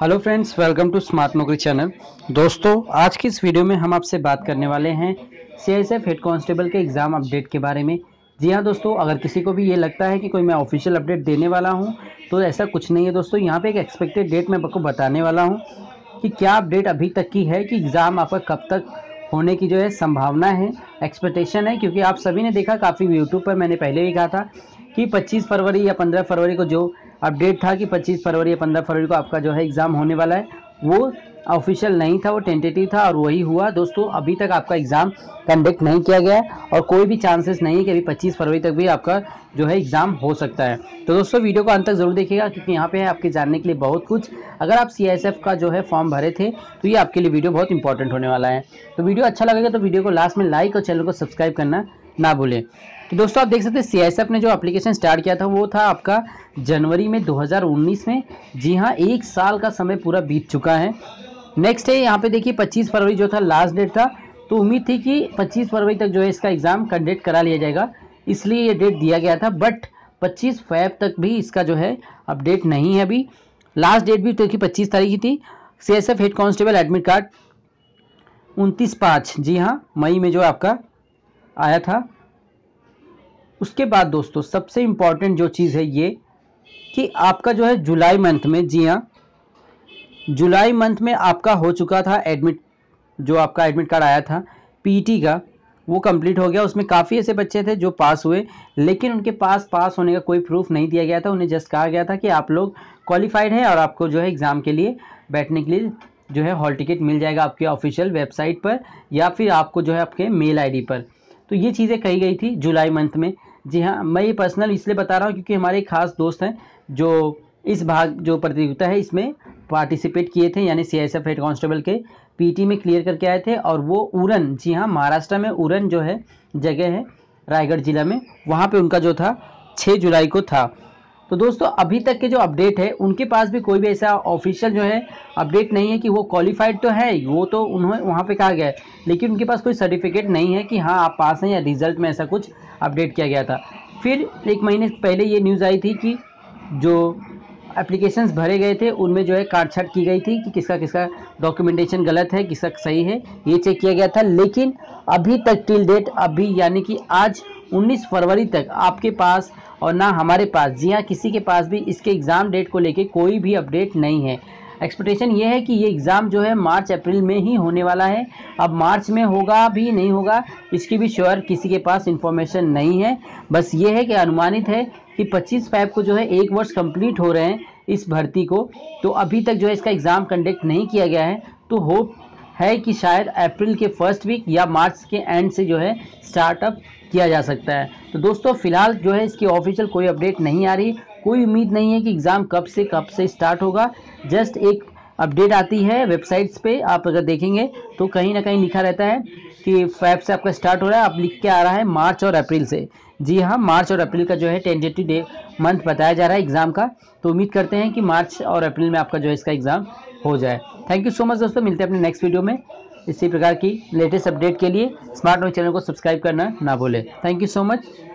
Hello friends, welcome to smart Naukri channel. दोस्तों, आज की इस वीडियो में हम आपसे बात करने वाले हैं सीआईएसएफ हेड कांस्टेबल के एग्ज़ाम अपडेट के बारे में। जी हां दोस्तों, अगर किसी को भी ये लगता है कि कोई मैं ऑफिशियल अपडेट देने वाला हूं, तो ऐसा कुछ नहीं है दोस्तों। यहां पे एक एक्सपेक्टेड डेट मैं आपको बताने वाला हूँ कि क्या अपडेट अभी तक की है कि एग्ज़ाम आपका कब तक होने की जो है संभावना है, एक्सपेक्टेशन है। क्योंकि आप सभी ने देखा, काफ़ी यूट्यूब पर मैंने पहले भी कहा था कि 25 फरवरी या 15 फरवरी को जो अपडेट था कि 25 फरवरी या 15 फरवरी को आपका जो है एग्ज़ाम होने वाला है, वो ऑफिशियल नहीं था, वो टेंटेटिव था और वही हुआ। दोस्तों, अभी तक आपका एग्ज़ाम कंडक्ट नहीं किया गया है और कोई भी चांसेस नहीं है कि अभी 25 फरवरी तक भी आपका जो है एग्ज़ाम हो सकता है। तो दोस्तों, वीडियो को अंत तक ज़रूर देखिएगा क्योंकि यहाँ पे है आपके जानने के लिए बहुत कुछ। अगर आप सीआईएसएफ का जो है फॉर्म भरे थे तो ये आपके लिए वीडियो बहुत इंपॉर्टेंट होने वाला है। तो वीडियो अच्छा लगेगा तो वीडियो को लास्ट में लाइक और चैनल को सब्सक्राइब करना ना भूलें। तो दोस्तों, आप देख सकते हैं सीआईएसएफ ने जो एप्लीकेशन स्टार्ट किया था वो था आपका जनवरी में 2019 में। जी हाँ, एक साल का समय पूरा बीत चुका है। नेक्स्ट है यहाँ पे देखिए 25 फरवरी जो था लास्ट डेट था, तो उम्मीद थी कि 25 फरवरी तक जो है इसका एग्ज़ाम कंडक्ट करा लिया जाएगा, इसलिए ये डेट दिया गया था। बट 25 फरवरी तक भी इसका जो है अपडेट नहीं है। अभी लास्ट डेट भी देखिए 25 तारीख की थी। CISF head constable admit card 29/5 जी हाँ मई में जो आपका आया था। उसके बाद दोस्तों, सबसे इम्पॉर्टेंट जो चीज़ है ये कि आपका जो है जुलाई मंथ में, जी हाँ जुलाई मंथ में आपका हो चुका था एडमिट, जो आपका एडमिट कार्ड आया था पीटी का, वो कंप्लीट हो गया। उसमें काफ़ी ऐसे बच्चे थे जो पास हुए, लेकिन उनके पास पास होने का कोई प्रूफ नहीं दिया गया था। उन्हें जस्ट कहा गया था कि आप लोग क्वालिफाइड हैं और आपको जो है एग्ज़ाम के लिए बैठने के लिए जो है हॉल टिकट मिल जाएगा आपकी ऑफिशियल वेबसाइट पर या फिर आपको जो है आपके मेल आई डी पर। तो ये चीज़ें कही गई थी जुलाई मंथ में। जी हाँ, मैं ये पर्सनल इसलिए बता रहा हूँ क्योंकि हमारे खास दोस्त हैं जो इस भाग जो प्रतियोगिता है इसमें पार्टिसिपेट किए थे, यानी सीआईएसएफ हेड कांस्टेबल के पीटी में क्लियर करके आए थे। और वो उड़न, जी हाँ महाराष्ट्र में उड़न जो है जगह है रायगढ़ ज़िला में, वहाँ पे उनका जो था 6 जुलाई को था। तो दोस्तों, अभी तक के जो अपडेट है उनके पास भी कोई भी ऐसा ऑफिशियल जो है अपडेट नहीं है कि वो क्वालिफाइड तो है, वो तो उन्होंने वहाँ पे कहा गया है, लेकिन उनके पास कोई सर्टिफिकेट नहीं है कि हाँ आप पास हैं या रिजल्ट में ऐसा कुछ अपडेट किया गया था। फिर एक महीने पहले ये न्यूज़ आई थी कि जो एप्लीकेशंस भरे गए थे उनमें जो है काटछाट की गई थी कि किसका किसका डॉक्यूमेंटेशन गलत है, किसका सही है, ये चेक किया गया था। लेकिन अभी तक टिल डेट, अभी यानी कि आज 19 फरवरी तक आपके पास और ना हमारे पास, जी हाँ किसी के पास भी इसके एग्ज़ाम डेट को लेके कोई भी अपडेट नहीं है। एक्सपेक्टेशन ये है कि ये एग्ज़ाम जो है मार्च अप्रैल में ही होने वाला है। अब मार्च में होगा भी नहीं होगा इसकी भी श्योर किसी के पास इन्फॉर्मेशन नहीं है। बस ये है कि अनुमानित है कि 25 फरवरी को जो है 1 वर्ष कंप्लीट हो रहे हैं इस भर्ती को, तो अभी तक जो है इसका एग्ज़ाम कंडक्ट नहीं किया गया है। तो होप है कि शायद अप्रैल के फर्स्ट वीक या मार्च के एंड से जो है स्टार्टअप किया जा सकता है। तो दोस्तों, फिलहाल जो है इसकी ऑफिशियल कोई अपडेट नहीं आ रही, कोई उम्मीद नहीं है कि एग्ज़ाम कब से स्टार्ट होगा। जस्ट एक अपडेट आती है वेबसाइट्स पे, आप अगर देखेंगे तो कहीं ना कहीं लिखा रहता है कि फरवरी से आपका स्टार्ट हो रहा है, अब लिख के आ रहा है मार्च और अप्रैल से। जी हाँ, मार्च और अप्रैल का जो है टेंटेटिव डे मंथ बताया जा रहा है एग्ज़ाम का। तो उम्मीद करते हैं कि मार्च और अप्रैल में आपका जो है इसका एग्ज़ाम हो जाए। थैंक यू सो मच दोस्तों, मिलते हैं अपने नेक्स्ट वीडियो में। इसी प्रकार की लेटेस्ट अपडेट के लिए स्मार्ट न्यूज़ चैनल को सब्सक्राइब करना ना भूलें। Thank you so much.